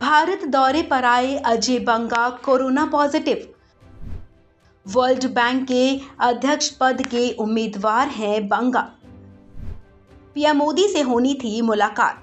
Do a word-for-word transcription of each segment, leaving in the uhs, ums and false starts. भारत दौरे पर आए Ajay Banga corona positive. World bank के अध्यक्ष पद के उम्मीदवार हैं बंगा। पीएम मोदी से होनी थी मुलाकात।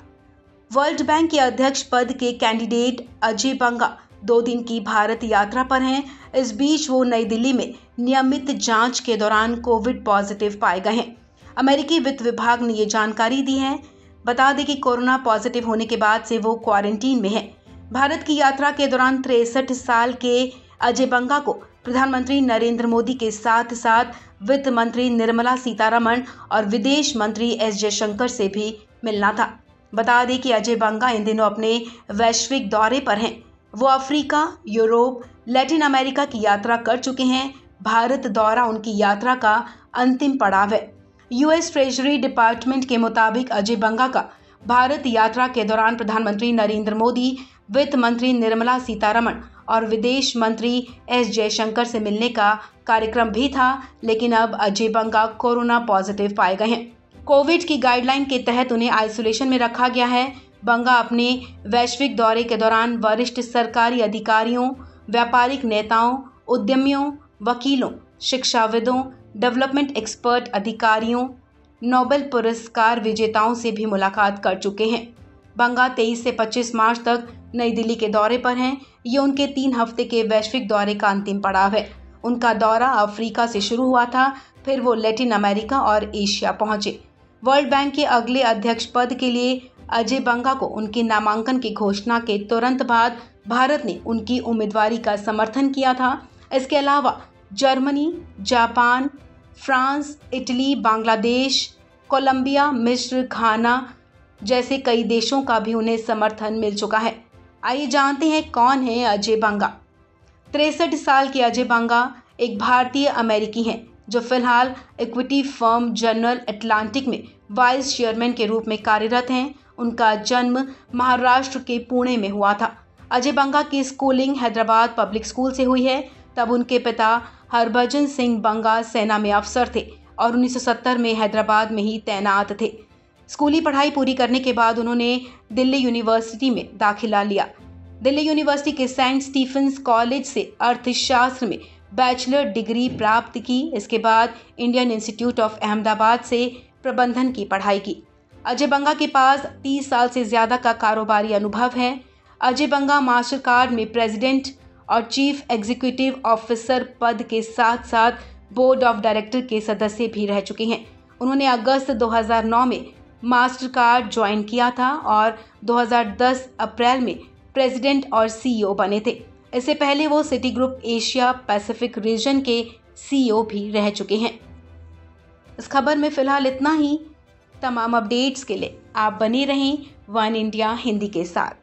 वर्ल्ड बैंक के अध्यक्ष पद के कैंडिडेट अजय बंगा दो दिन की भारत यात्रा पर हैं। इस बीच वो नई दिल्ली में नियमित जांच के दौरान कोविड पॉजिटिव पाए गए हैं। अमेरिकी वित्त विभाग ने ये जानकारी दी है। बता दें कि कोरोना पॉजिटिव होने के बाद से वो क्वारंटीन में हैं। भारत की यात्रा के दौरान तिरसठ साल के अजय बंगा को प्रधानमंत्री नरेंद्र मोदी के साथ साथ वित्त मंत्री निर्मला सीतारमण और विदेश मंत्री एस जयशंकर से भी मिलना था। बता दें कि अजय बंगा इन दिनों अपने वैश्विक दौरे पर हैं। वो अफ्रीका, यूरोप, लैटिन अमेरिका की यात्रा कर चुके हैं। भारत दौरा उनकी यात्रा का अंतिम पड़ाव है। यूएस ट्रेजरी डिपार्टमेंट के मुताबिक अजय बंगा का भारत यात्रा के दौरान प्रधानमंत्री नरेंद्र मोदी, वित्त मंत्री निर्मला सीतारमण और विदेश मंत्री एस जयशंकर से मिलने का कार्यक्रम भी था, लेकिन अब अजय बंगा कोरोना पॉजिटिव पाए गए हैं। कोविड की गाइडलाइन के तहत उन्हें आइसोलेशन में रखा गया है। बंगा अपने वैश्विक दौरे के दौरान वरिष्ठ सरकारी अधिकारियों, व्यापारिक नेताओं, उद्यमियों, वकीलों, शिक्षाविदों, डेवलपमेंट एक्सपर्ट अधिकारियों, नोबेल पुरस्कार विजेताओं से भी मुलाकात कर चुके हैं। बंगा तेईस से पच्चीस मार्च तक नई दिल्ली के दौरे पर हैं। ये उनके तीन हफ्ते के वैश्विक दौरे का अंतिम पड़ाव है। उनका दौरा अफ्रीका से शुरू हुआ था, फिर वो लैटिन अमेरिका और एशिया पहुंचे। वर्ल्ड बैंक के अगले अध्यक्ष पद के लिए अजय बंगा को उनके नामांकन की घोषणा के तुरंत बाद भारत ने उनकी उम्मीदवारी का समर्थन किया था। इसके अलावा Germany, Japan, France, Italy, Bangladesh, Colombia, मिस्र, घाना जैसे कई देशों का भी उन्हें समर्थन मिल चुका है। आइए जानते हैं कौन है अजय बंगा। तिरसठ साल के अजय बंगा एक भारतीय अमेरिकी हैं जो फिलहाल इक्विटी फर्म जनरल अटलांटिक में वाइस चेयरमैन के रूप में कार्यरत हैं। उनका जन्म महाराष्ट्र के पुणे में हुआ था। अजय बंगा की स्कूलिंग हैदराबाद पब्लिक स्कूल से हुई है। तब उनके पिता हरभजन सिंह बंगा सेना में अफसर थे और उन्नीस सौ सत्तर में हैदराबाद में ही तैनात थे। स्कूली पढ़ाई पूरी करने के बाद उन्होंने दिल्ली यूनिवर्सिटी में दाखिला लिया। दिल्ली यूनिवर्सिटी के सेंट स्टीफेंस कॉलेज से अर्थशास्त्र में बैचलर डिग्री प्राप्त की। इसके बाद इंडियन इंस्टीट्यूट ऑफ अहमदाबाद से प्रबंधन की पढ़ाई की। अजय बंगा के पास तीस साल से ज़्यादा का कारोबारी अनुभव है। अजय बंगा मास्टर कार्ड में प्रेसिडेंट और चीफ एग्जीक्यूटिव ऑफिसर पद के साथ साथ बोर्ड ऑफ डायरेक्टर के सदस्य भी रह चुके हैं। उन्होंने अगस्त दो हज़ार नौ में मास्टर कार्ड ज्वाइन किया था और दो हज़ार दस अप्रैल में प्रेसिडेंट और सीईओ बने थे। इससे पहले वो Citigroup Asia Pacific region के सीईओ भी रह चुके हैं। इस खबर में फिलहाल इतना ही। तमाम अपडेट्स के लिए आप बने रहें वन इंडिया हिंदी के साथ।